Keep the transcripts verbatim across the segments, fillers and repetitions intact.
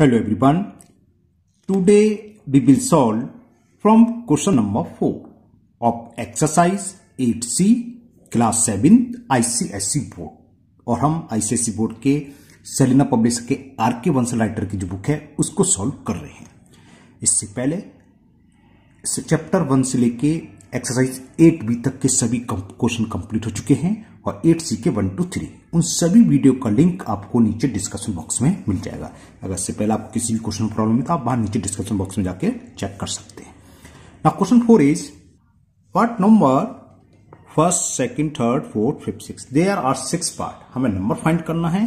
Hello everyone, today we will solve from question number four of exercise eight C class seven I C S E board और हम I C S E board के Selina publisher के R K Bansal writer की जो book है उसको solve कर रहे हैं। इससे पहले इस चैप्टर वन से लेके एक्सरसाइज एट बी तक के सभी क्वेश्चन कंप्लीट हो चुके हैं और एट सी के वन टू थ्री उन सभी वीडियो का लिंक आपको नीचे डिस्कशन बॉक्स में मिल जाएगा। अगर इससे पहले आपको किसी भी क्वेश्चन में प्रॉब्लम है तो आप बाहर नीचे डिस्कशन बॉक्स में जाके चेक कर सकते हैं। Now question four is what number first second third fourth fifth sixth there are six part. हमें नंबर फाइंड करना है।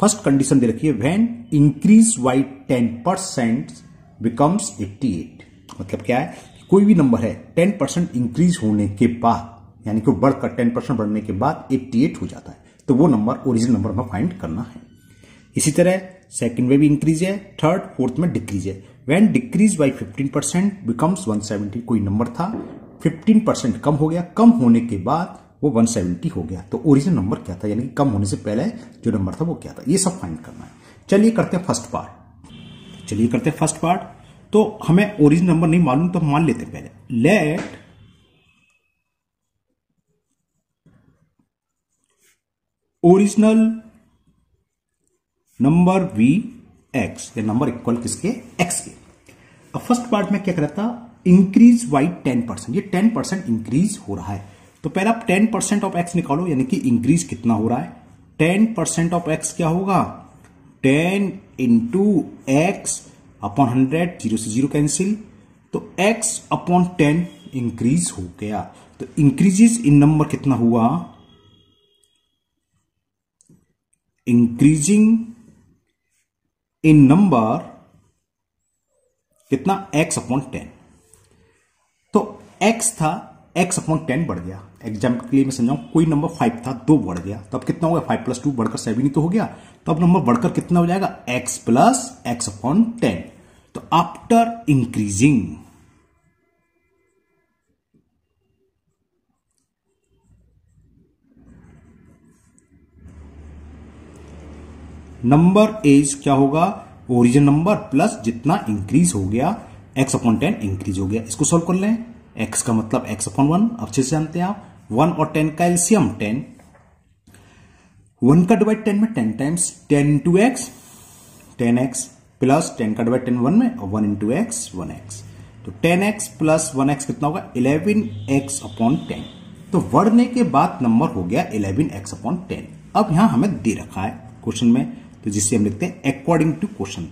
फर्स्ट कंडीशन दे रखी है when increase by ten percent becomes eighty eight. मतलब क्या है, कोई भी नंबर है टेन परसेंट इंक्रीज होने के बाद यानी कि बढ़कर टेन परसेंट बढ़ने के बाद अट्ठासी हो जाता है तो वो नंबर ओरिजिनल नंबर में फाइंड करना है। इसी तरह सेकंड में भी इंक्रीज है, थर्ड फोर्थ में डिक्रीज है। When decrease by fifteen percent becomes one seventy. कोई नंबर था फिफ्टीन परसेंट कम हो गया, कम होने के बाद वो वन सेवेंटी हो गया तो ओरिजिनल नंबर क्या था यानी कि कम होने से पहले जो नंबर था वो क्या था, ये सब फाइंड करना है। चलिए करते हैं फर्स्ट पार्ट चलिए करते हैं फर्स्ट पार्ट तो हमें ओरिजिनल नंबर नहीं मालूम तो मान लेते हैं पहले let original number be x. ये नंबर इक्वल किसके, एक्स के। अब फर्स्ट पार्ट में क्या करता, इंक्रीज बाई टेन परसेंट। ये टेन परसेंट इंक्रीज हो रहा है तो पहले आप टेन परसेंट ऑफ एक्स निकालो यानी कि इंक्रीज कितना हो रहा है। टेन परसेंट ऑफ एक्स क्या होगा, ten into x upon hundred, zero से जीरो कैंसिल तो x अपॉन टेन इंक्रीज हो गया। तो इंक्रीजेस इन नंबर कितना हुआ, इंक्रीजिंग इन नंबर कितना x अपॉन टेन। तो x था, x अपॉन टेन बढ़ गया। एग्जाम्पल के लिए मैं समझाऊं, कोई नंबर फाइव था, दो बढ़ गया तो अब कितना हो गया, फाइव प्लस टू बढ़कर सेवन ही तो हो गया। तो अब नंबर बढ़कर कितना हो जाएगा, x plus x upon ten. तो आफ्टर इंक्रीजिंग नंबर इज क्या होगा, ओरिजिनल नंबर प्लस जितना इंक्रीज हो गया x अपॉन टेन इंक्रीज हो गया। इसको सॉल्व कर लें। x का मतलब x अपॉन वन अच्छे से जानते हैं आप, वन और टेन का एलसीएम टेन, वन का डिवाइड टेन में ten times, ten into x ten x plus ten का डिवाइड टेन वन में और one into x one x तो ten x plus one x कितना होगा, इलेवन एक्स अपॉन टेन। तो बढ़ने के बाद नंबर हो गया इलेवन एक्स अपॉन टेन। अब यहां हमें दे रखा है क्वेश्चन में तो जिससे हम लिखते हैं अकॉर्डिंग टू क्वेश्चन।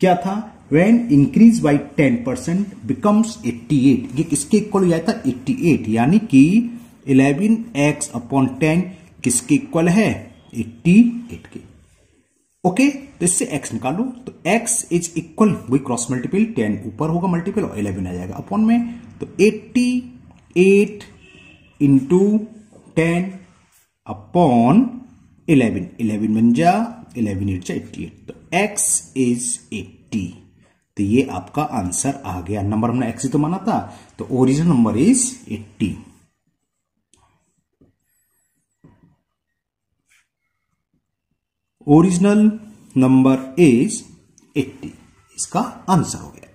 क्या था, when increase by ten percent becomes eighty eight. ये किसके इक्वल हो जाता, एट्टी एट यानी कि इलेवन एक्स अपॉन टेन किसके इक्वल है, एट्टी एट के। ओके तो इससे x निकालो तो x इज इक्वल वही क्रॉस मल्टीपल, टेन ऊपर होगा मल्टीपल और इलेवन आ जाएगा अपॉन में तो eighty eight into ten upon eleven, eleven बन जा इलेवन एट जा एट्टी एट तो x इज एट्टी। तो ये आपका आंसर आ गया। नंबर हमने x ही तो माना था तो original number is eighty. Original number is eighty, इसका आंसर हो गया।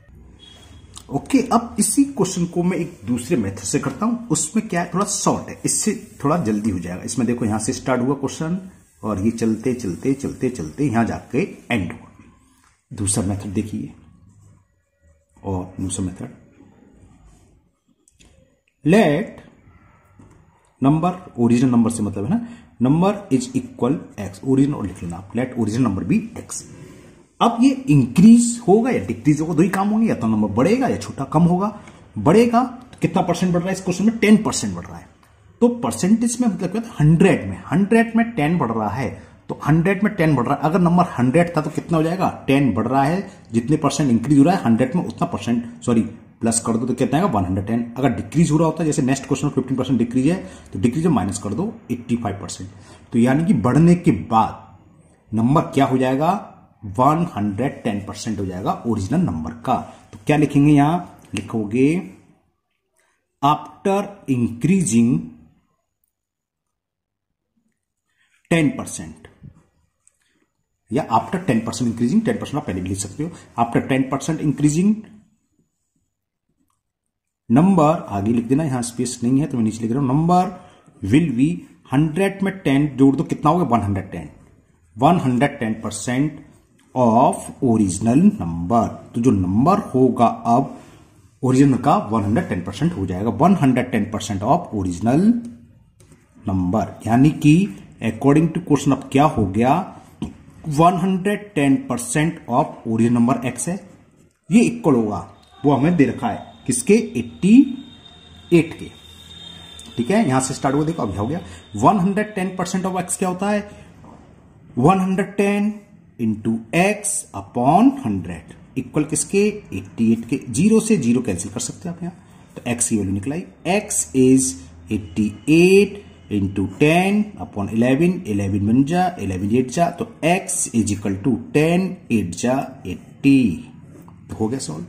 ओके okay, अब इसी क्वेश्चन को मैं एक दूसरे मेथड से करता हूं। उसमें क्या है, थोड़ा शॉर्ट है, इससे थोड़ा जल्दी हो जाएगा। इसमें देखो यहां से स्टार्ट हुआ क्वेश्चन और ये चलते चलते चलते चलते यहां जाके एंड हुआ। दूसरा मेथड देखिए और दूसरा method let number original number से मतलब है ना, number is equal x original और लिख लेना आप, let original number be x. अब ये इंक्रीज होगा या डिक्रीज होगा, दो ही काम होंगे, या तो नंबर बढ़ेगा या छोटा कम होगा। बढ़ेगा तो कितना परसेंट बढ़ रहा है, इस क्वेश्चन में टेन परसेंट बढ़ रहा है तो परसेंटेज में मतलब क्या होता है, हंड्रेड में हंड्रेड में टेन बढ़ रहा है तो हंड्रेड में टेन बढ़ रहा है। अगर नंबर हंड्रेड था तो कितना हो जाएगा, टेन बढ़ रहा है, जितने परसेंट इंक्रीज हो रहा है हंड्रेड में उतना परसेंट सॉरी प्लस कर दो तो कितना आएगा वन हंड्रेड टेन। अगर डिक्रीज हो रहा होता है जैसे नेक्स्ट क्वेश्चन में फिफ्टीन परसेंट डिक्रीज है तो डिक्रीज माइनस कर दो एट्टी फाइव परसेंट। तो यानी कि बढ़ने के बाद नंबर क्या हो जाएगा, वन हंड्रेड टेन परसेंट हो जाएगा ओरिजिनल नंबर का। तो क्या लिखेंगे, यहां लिखोगे आफ्टर इंक्रीजिंग टेन परसेंट या after ten percent increasing, ten percent आप पहले भी लिख सकते हो, after ten percent increasing number आगे लिख देना, यहां स्पेस नहीं है तो मैं नीचे लिख रहा हूं, नंबर विल बी हंड्रेड में टेन जोड़ दो कितना होगा one hundred ten, one hundred ten percent of original number. तो जो नंबर होगा अब ओरिजिनल का वन हंड्रेड टेन परसेंट हो जाएगा, one hundred ten percent of original number, यानी कि अकॉर्डिंग टू क्वेश्चन अब क्या हो गया, one hundred ten percent of original number x है, ये इक्वल होगा वो हमें दे रखा है किसके अट्ठासी के, ठीक है। यहां से स्टार्ट हुआ, देखो अभी हो गया one hundred ten percent of x क्या होता है, one hundred ten into x upon hundred equal किसके अट्ठासी के, जीरो से जीरो कैंसिल कर सकते हैं आप यहाँ, तो एक्स की वैल्यू निकलाई, एक्स इज अट्ठासी into ten upon eleven, eleven बन जा इलेवन एट जा, तो x is equal to ten eight जा एट्टी, तो हो गया सॉल्व।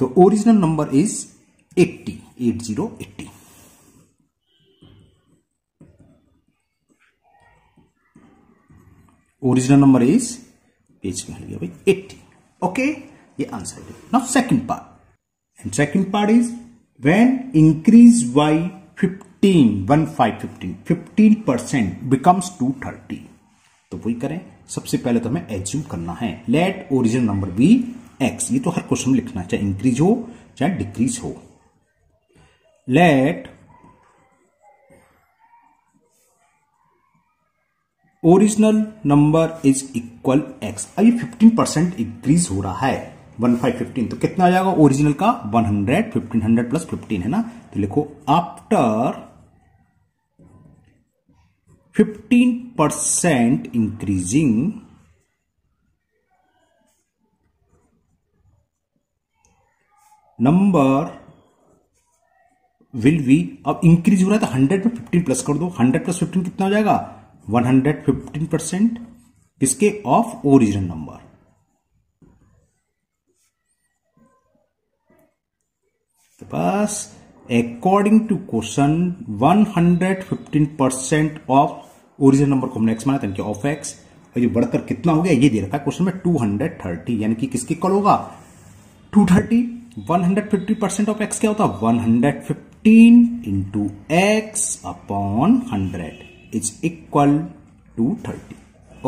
तो original number is eighty, eight zero eighty. Original number is page में हट गया भाई एट्टी, ओके ये आंसर है। Now second part, and second part is when increase by fifteen, one five fifteen, fifteen percent becomes to thirty, तो वही करें। सबसे पहले तो हमें एज्यूम करना है let original number be x, ये तो हर क्वेश्चन में लिखना है चाहे इंक्रीज हो चाहे डिक्रीज हो। Let original number is equal x, अभी फिफ्टीन परसेंट इंक्रीज हो रहा है वन फाइव फिफ्टीन, तो कितना आ जाएगा ओरिजिनल का one hundred, fifteen hundred plus fifteen है ना, तो लिखो after fifteen percent increasing number will be, अब इंक्रीज हो रहा है तो हंड्रेड में फिफ्टीन प्लस कर दो, हंड्रेड प्लस फिफ्टीन कितना हो जाएगा वन हंड्रेड फिफ्टीन परसेंट किसके ऑफ ओरिजिनल नंबर, तो बस according to question one hundred fifteen percent of original number को हमने एक्स माना था ऑफ एक्स, और ये बढ़कर कितना हो गया ये दे रखा है क्वेश्चन में टू हंड्रेड थर्टी, यानी कि किसके इक्वल होगा two thirty. One hundred fifty percent of x क्या होता है one hundred fifteen into x upon hundred is equal two thirty,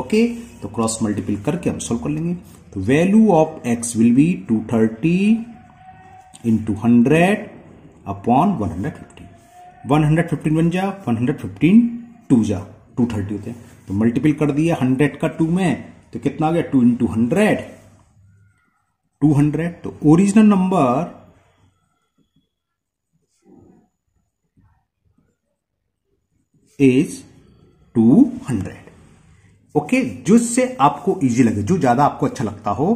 okay. तो क्रॉस मल्टीपल करके हम सॉल्व कर लेंगे, तो value of x will be two thirty into hundred upon one hundred fifteen, one hundred fifteen बन जा one hundred fifteen two जा two thirty होते हैं, तो मल्टीपल कर दिया हंड्रेड का टू में, तो कितना आ गया two into hundred two hundred, तो original number is two hundred, okay. जिससे आपको इजी लगे, जो ज्यादा आपको अच्छा लगता हो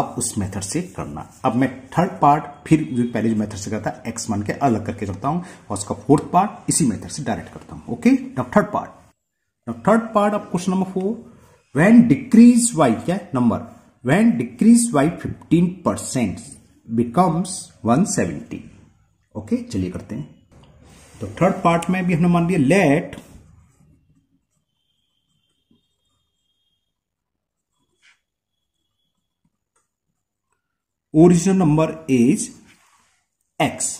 आप उस मेथड से करना। अब मैं थर्ड पार्ट फिर जो पहले जो मेथड से करता है एक्स मान के अलग करके चलता हूं और उसका फोर्थ पार्ट इसी मेथड से डायरेक्ट करता हूं, okay. Now third part, third part of question number four, when decrease by क्या number, When decreased by fifteen percent becomes one seventy, okay okay, चलिए करते हैं। तो थर्ड पार्ट में भी हमने मान लिया let original number is x,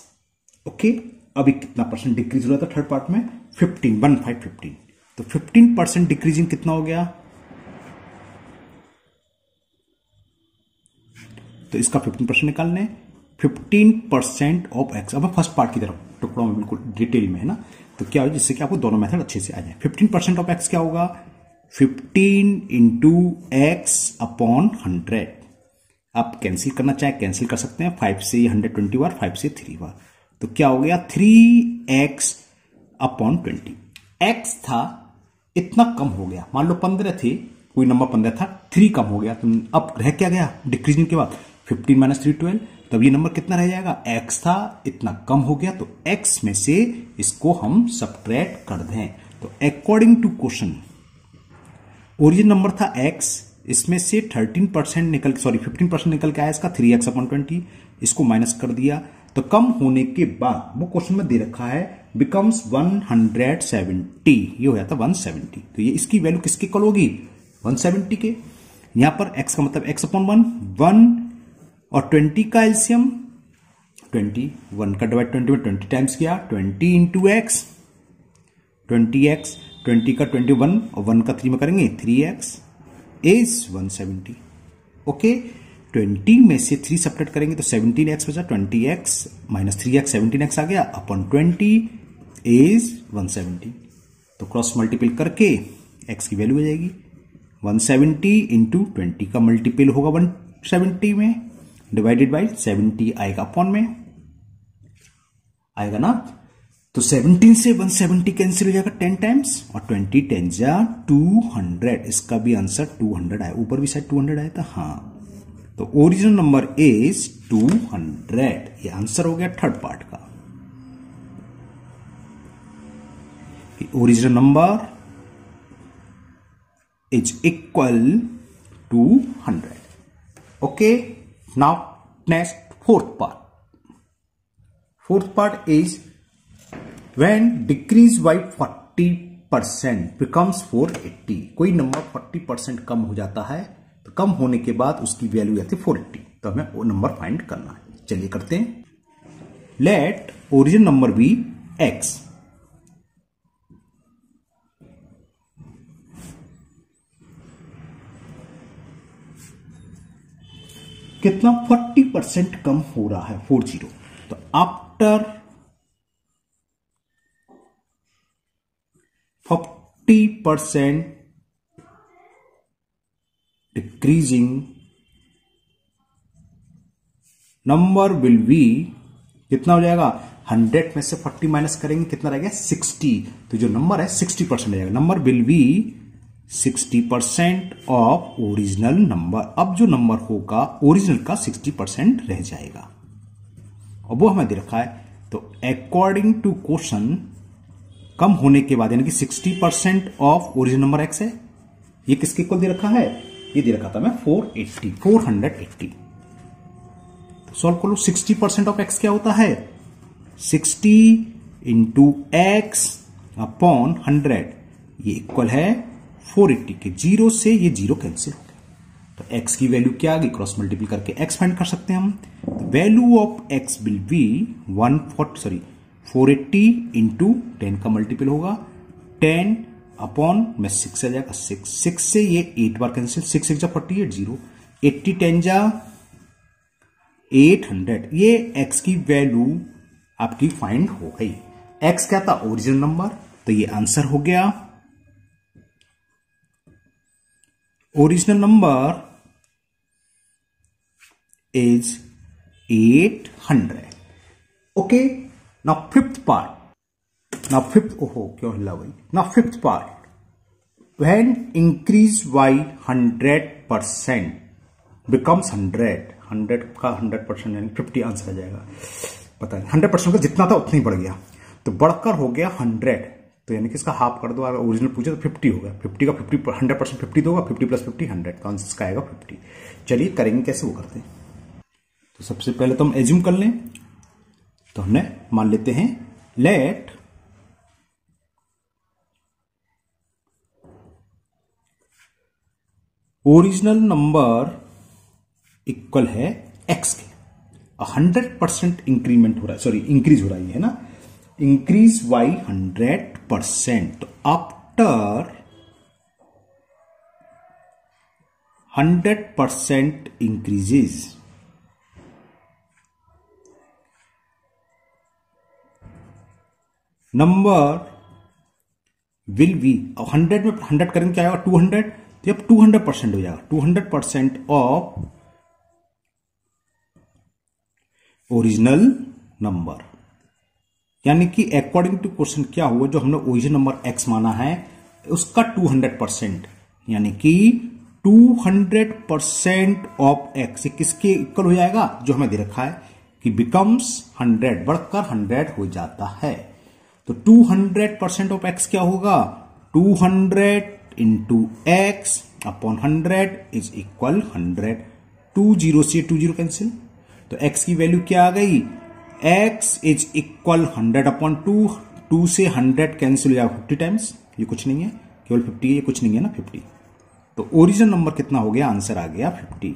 okay. अभी कितना परसेंट डिक्रीज हो रहा था थर्ड पार्ट में फिफ्टीन, वन फाइव फिफ्टीन, तो फिफ्टीन परसेंट डिक्रीजिंग कितना हो गया, तो इसका फिफ्टीन परसेंट निकालने, फिफ्टीन परसेंट ऑफ एक्स। अब फर्स्ट पार्ट की तरफ टुकड़ों में बिल्कुल डिटेल में है ना, तो क्या हो जिससे कि आपको दोनों मेथड अच्छे से आ जाए। फिफ्टीन परसेंट ऑफ एक्स क्या होगा fifteen into x upon hundred, आप कैंसिल करना चाहे कैंसिल कर सकते हैं, फाइव से हंड्रेड ट्वेंटी बार, फाइव से थ्री बार, तो क्या हो गया three x upon twenty. X था इतना कम हो गया, मान लो पंद्रह थे, कोई नंबर पंद्रह था, थ्री कम हो गया, तो अब रह क्या गया डिक्रीजिंग के बाद फिफ्टीन माइनस थ्री ट्वेल्व, तब ये नंबर कितना रह जाएगा x था इतना कम हो गया, तो x में से इसको हम सबट्रैक्ट कर दें। तो according to question origin number था x, इसमें से थर्टीन परसेंट निकल सॉरी फिफ्टीन परसेंट निकल के आया इसका थ्री एक्स अपॉन ट्वेंटी, इसको माइनस कर दिया, तो कम होने के बाद वो क्वेश्चन में दे रखा है बिकम्स वन हंड्रेड सेवेंटी, ये हो जाता वन सेवेंटी, तो ये इसकी वैल्यू किसके इक्वल होगी वन सेवेंटी के। यहां पर x का मतलब x अपॉन वन, वन और ट्वेंटी का एल्सियम ट्वेंटी, वन का डिवाइड ट्वेंटी में ट्वेंटी टाइम्स किया, twenty into x, twenty x, twenty का ट्वेंटी वन और वन का थ्री में करेंगे three x is one seventy. Okay, twenty में से थ्री सेपरेट करेंगे तो सेवनटीन एक्स बचा, twenty x minus three x seventeen x आ गया upon twenty is one seventy. तो क्रॉस मल्टीपल करके एक्स की वैल्यू हो जाएगी वन सेवेंटी इंटू ट्वेंटी का मल्टीपल होगा वन सेवेंटी में डिवाइडेड बाई सेवेंटी आएगा अपॉन में आएगा ना, तो सेवनटीन से वन सेवेंटी कैंसिल हो जाएगा टेन टाइम्स और ट्वेंटी टेन जा टू हंड्रेड। इसका भी आंसर टू हंड्रेड आया, ऊपर भी शायद टू हंड्रेड आया था। हाँ, तो original number is two hundred. ये आंसर हो गया थर्ड पार्ट का। Original number is equal to hundred. Okay, now next fourth part. Fourth part is when decrease by forty percent becomes four eighty. कोई number forty percent कम हो जाता है तो कम होने के बाद उसकी वैल्यू आती है फोर्टी, तो हमें वो नंबर फाइंड करना है। चलिए करते हैं। Let origin number be x, कितना फोर्टी परसेंट कम हो रहा है फोर जीरो, तो after forty percent decreasing number will be कितना हो जाएगा, हंड्रेड में से फोर्टी माइनस करेंगे कितना रहेगा सिक्सटी, तो जो नंबर है सिक्सटी परसेंट हो जाएगा। Number will be sixty percent of original number. अब जो नंबर होगा ओरिजिनल का सिक्सटी परसेंट रह जाएगा और वो हमें दे रखा है। तो अकॉर्डिंग टू क्वेश्चन कम होने के बाद यानी कि sixty percent of original number x है, ये किसके इक्वल दे रखा है, ये दे रखा था मैं four eighty four eighty. Solve कर लो, सिक्सटी परसेंट ऑफ एक्स क्या होता है, sixty into x upon hundred, ये इक्वल है फोर एटी के। जीरो से ये जीरो कैंसिल हो गया, तो एक्स की वैल्यू क्या आ गई, क्रॉस मल्टीप्लाई करके एक्स फाइंड कर सकते हैं हम। तो value of x will be one fort sorry four eighty into ten का मल्टीपल होगा टेन अपॉन में सिक्स आ जाएगा सिक्स, सिक्स से ये एट बार कैंसिल, सिक्स सिक्स जा forty eight, zero eighty ten जा एट हंड्रेड। ये एक्स की वैल्यू आपकी फाइंड हो गई। एक्स क्या था, ओरिजिनल नंबर, तो ये आंसर हो गया original number is eight hundred. Okay, now fifth part ना फिफ्थ ओहो क्यों हिला भाई ना fifth part when increase by hundred percent becomes hundred. Hundred का हंड्रेड परसेंट यानी फिफ्टी आंसर आ जाएगा, पता नहीं हंड्रेड परसेंट का जितना था उतना ही बढ़ गया, तो बढ़कर हो गया हंड्रेड, तो यानी कि इसका हाफ कर दो, अगर ओरिजिनल पूछे तो फिफ्टी होगा, फिफ्टी का फिफ्टी हंड्रेड परसेंट फिफ्टी दोगा, फिफ्टी प्लस फिफ्टी हंड्रेड, तो आंसर इसका आएगा फिफ्टी। चलिए करेंगे कैसे वो करते हैं। तो सबसे पहले तो हम एज्यूम कर लें, तो हमने मान लेते हैं लेट ओरिजिनल नंबर इक्वल है एक्स के, हंड्रेड परसेंट इंक्रीमेंट हो रहा है सॉरी इंक्रीज हो रही है ना, increase by hundred percent after hundred percent increases number will be, hundred में हंड्रेड करेंगे क्या आएगा टू हंड्रेड, तो अब टू हंड्रेड परसेंट हो जाएगा, two hundred percent of original number. यानी कि अकॉर्डिंग टू क्वेश्चन क्या हुआ, जो हमने ओरिजिनल नंबर x माना है उसका टू हंड्रेड परसेंट यानी कि two hundred percent of x किसके इक्वल हो जाएगा, जो हमें दे रखा है कि बिकम्स हंड्रेड बढ़कर हंड्रेड हो जाता है, तो two hundred percent of x क्या होगा, two hundred into x upon hundred is equal hundred. Two zero से टू जीरो कैंसिल, तो एक्स की वैल्यू क्या आ गई, x is equal hundred upon two, two से हंड्रेड कैंसिल हो जाएगा फिफ्टी टाइम्स, ये कुछ नहीं है केवल फिफ्टी, ये कुछ नहीं है ना फिफ्टी, तो ओरिजिनल नंबर कितना हो गया, आंसर आ गया फिफ्टी।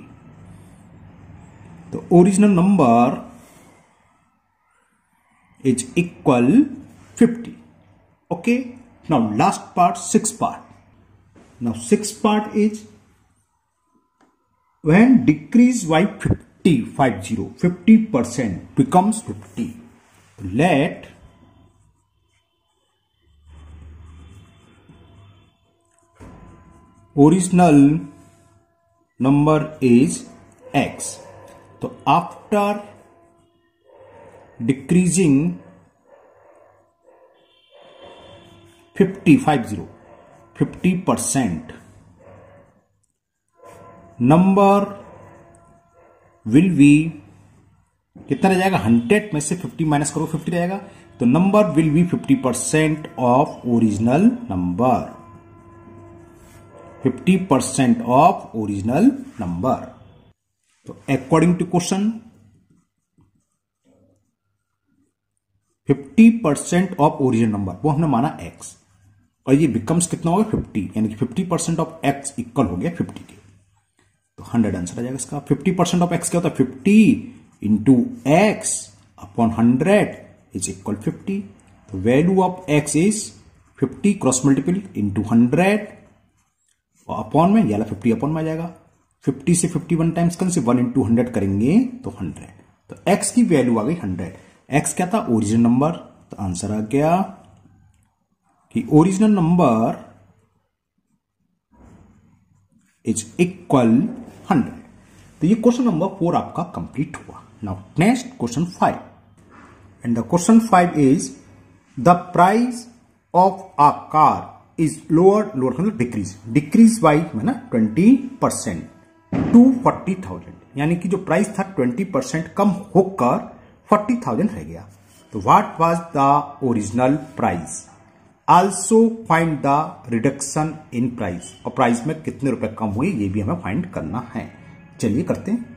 तो original number is equal fifty. Okay, now last part, six part. Now six part is when decrease by fifty, five zero fifty percent becomes fifty, let original number is x. तो after decreasing fifty five zero fifty percent number will be कितना रह जाएगा, hundred में से fifty minus करो fifty रहेगा, तो number will be fifty percent of original number, fifty percent of original number. तो according to question fifty percent of original number वो हमने माना x, और ये बिकम्स कितना होगा फिफ्टी, यानी कि fifty percent of x equal हो गया फिफ्टी के, तो हंड्रेड आंसर आ जाएगा इसका। फिफ्टी परसेंट ऑफ x क्या होता है, fifty into x upon hundred is equal fifty. तो value of x is fifty cross multiple into hundred upon में, याला फिफ्टी अपॉन में आ जाएगा, फिफ्टी से फिफ्टी वन टाइम्स कंसे वन इंटू हंड्रेड करेंगे तो हंड्रेड। तो x की वैल्यू आ गई हंड्रेड। x क्या था, ओरिजिनल नंबर। तो आंसर आ गया कि original number is equal hundred. तो ये क्वेश्चन नंबर फोर आपका कंप्लीट हुआ। Now next question five, and the question five is the price of a car is lower, lower मतलब डिक्रीज, डिक्रीज बाई ना twenty percent to forty thousand, यानी कि जो price था ट्वेंटी परसेंट कम होकर forty thousand रह गया। तो what was the original price, also find the reduction in price, और प्राइस में कितने रुपए कम हुए ये भी हमें फाइंड करना है। चलिए करते हैं।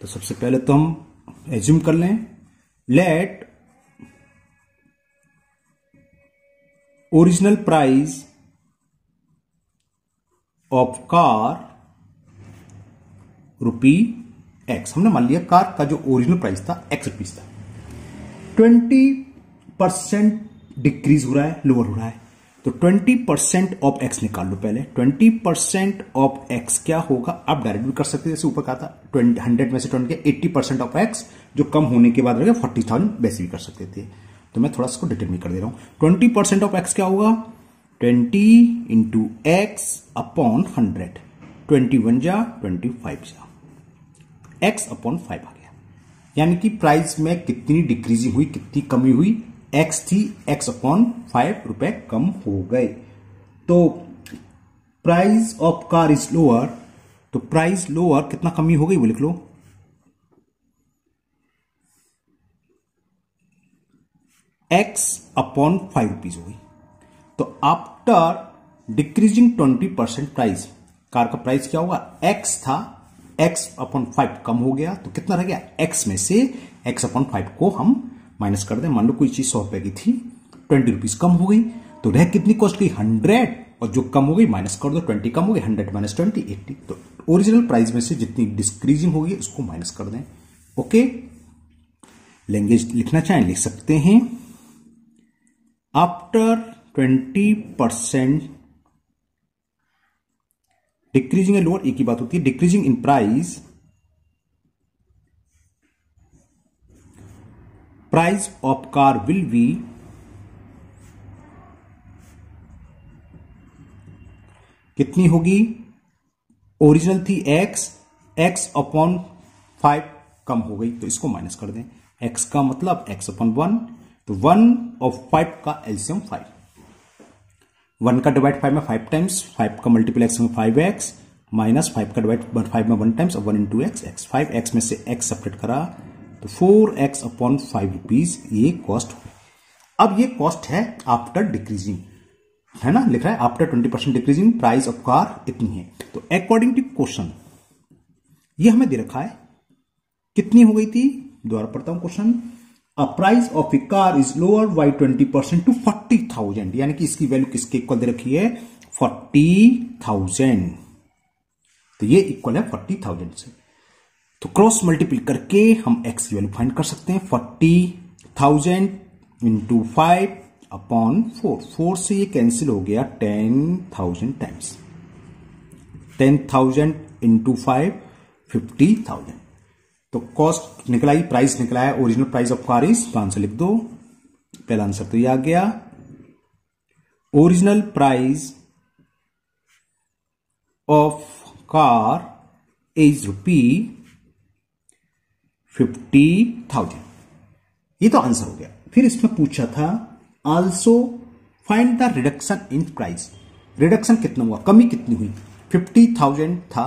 तो सबसे पहले तो हम एज्यूम कर लें, let original price of car rupee x, हमने मान लिया कार का जो ओरिजिनल प्राइस था एक्स रुपीज था, ट्वेंटी परसेंट डिक्रीज हो रहा है, लोअर हो रहा है, तो ट्वेंटी परसेंट ऑफ एक्स निकाल लो पहले। ट्वेंटी परसेंट ऑफ एक्स क्या होगा, आप डायरेक्ट भी कर सकते हैं, जैसे ऊपर कहा था ट्वेंटी हंड्रेड में से twenty eighty percent of x जो कम होने के बाद रहेगा फोर्टी थाउजेंड, वैसे भी कर सकते थे। तो मैं थोड़ा सा डिटरमिन कर दे रहा हूँ, ट्वेंटी परसेंट ऑफ एक्स क्या होगा, twenty into x upon hundred, twenty one जा ट्वेंटी फाइव जा, x अपॉन फाइव आ गया, यानी कि प्राइस में कितनी डिक्रीजिंग हुई कितनी कमी हुई, x थी x अपॉन फाइव रुपए कम हो गए। तो price of car is lower, तो प्राइस लोअर कितना कमी हो गई वो लिख लो, x अपॉन फाइव रुपीज हो गई। तो after decreasing twenty percent price, car का प्राइस क्या होगा, x था x अपॉन फाइव कम हो गया, तो कितना रह गया, x में से x अपॉन फाइव को हम माइनस कर दें, मान लो कोई चीज सौ रुपए की थी ट्वेंटी रुपीज कम हो गई, तो रह कितनी कॉस्ट गई हंड्रेड, और जो कम हो गई माइनस कर दो, ट्वेंटी कम हो गई हंड्रेड माइनस ट्वेंटी एट्टी। तो ओरिजिनल प्राइस में से जितनी डिक्रीजिंग होगी उसको माइनस कर दें। ओके, लैंग्वेज लिखना चाहें लिख सकते हैं, after twenty percent decreasing lower, एक ही बात होती है, decreasing in price, price of car will be कितनी होगी, ओरिजिनल थी x, x अपॉन फाइव कम हो गई, तो इसको माइनस कर दें, x का मतलब x अपॉन वन, तो वन ऑफ फाइव का एलसीएम फाइव, वन का डिवाइड फाइव में फाइव टाइम्स, फाइव का मल्टीपल एक्स में फाइव एक्स, माइनस फाइव का डिवाइड फाइव में वन टाइम्स और one into x x, five x में से एक्स सेपरेट करा तो four x upon five rupees ये कॉस्ट हो। अब ये कॉस्ट है आफ्टर डिक्रीजिंग, है ना, लिख रहा है after twenty percent decreasing price of car इतनी है। तो अकॉर्डिंग टू क्वेश्चन ये हमें दे रखा है कितनी हो गई थी, दोबारा पढ़ता हूं question, a price of a car is lower by twenty percent to forty thousand, यानी कि इसकी वैल्यू किसके इक्वल दे रखी है, फोर्टी थाउजेंड। तो ये इक्वल है फोर्टी थाउजेंड से। तो क्रॉस मल्टीप्लाई करके हम एक्स की वैल्यू फाइंड कर सकते हैं। Forty thousand into five upon four, four से ये कैंसिल हो गया ten thousand times, ten thousand into five fifty thousand. तो कॉस्ट निकला ही, प्राइस निकला है, original price of car is, तो आंसर लिख दो। पहला आंसर तो ये आ गया original price of car is rupee fifty thousand, ये तो आंसर हो गया। फिर इसमें पूछा था also find the reduction in price, reduction कितना हुआ, कमी कितनी हुई। फिफ्टी थाउजेंड था,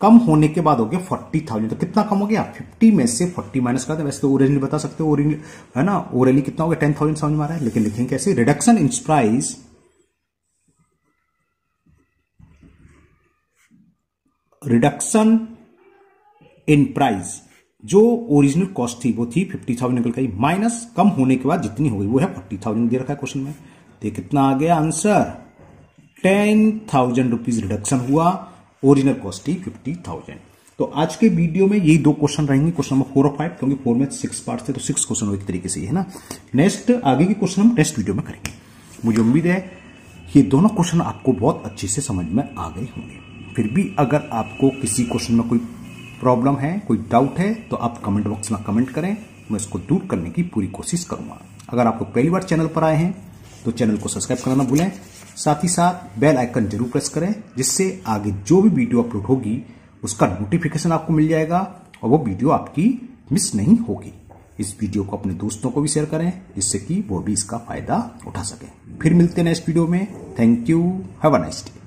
कम होने के बाद हो गया फोर्टी थाउजेंड, तो कितना कम हो गया, फिफ्टी में से फोर्टी माइनस कर दे। वैसे तो ओरिजिनली बता सकते हो, ओरिजिनल है ना, ओरिजिनली कितना हो गया टेन थाउजेंड समझ में आ रहा है, लेकिन लिखेंगे कैसे, reduction in price reduction in price, जो ओरिजिनल कॉस्ट थी वो थी फिफ्टी थाउजेंड निकल गई, माइनस कम होने के बाद जितनी हो गई वो है फोर्टी थाउजेंड दे रखा है क्वेश्चन में। तो ये कितना आ गया answer, ten thousand rupees reduction हुआ, ओरिजिनल कॉस्ट थी फिफ्टी थाउजेंड। तो आज के वीडियो में यही दो क्वेश्चन रहेंगे, क्वेश्चन नंबर फोर और फाइव, क्योंकि फोर में सिक्स पार्ट थे तो सिक्स क्वेश्चन हो एक तरीके से, है ना। नेक्स्ट आगे के क्वेश्चन हम नेक्स्ट वीडियो में करेंगे। मुझे उम्मीद है ये दोनों क्वेश्चन आपको बहुत अच्छे से समझ में आ गए होंगे। फिर भी अगर आपको किसी क्वेश्चन में कोई प्रॉब्लम है, कोई डाउट है, तो आप कमेंट बॉक्स में कमेंट करें, मैं इसको दूर करने की पूरी कोशिश करूंगा। अगर आप लोग पहली बार चैनल पर आए हैं तो चैनल को सब्सक्राइब करना ना भूलें, साथ ही साथ बेल आइकन जरूर प्रेस करें, जिससे आगे जो भी वीडियो अपलोड होगी उसका नोटिफिकेशन आपको मिल जाएगा और वो वीडियो आपकी मिस नहीं होगी। इस वीडियो को अपने दोस्तों को भी शेयर करें, जिससे कि वो भी इसका फायदा उठा सकें। फिर मिलते हैं नेक्स्ट वीडियो में। Thank you, have a nice day.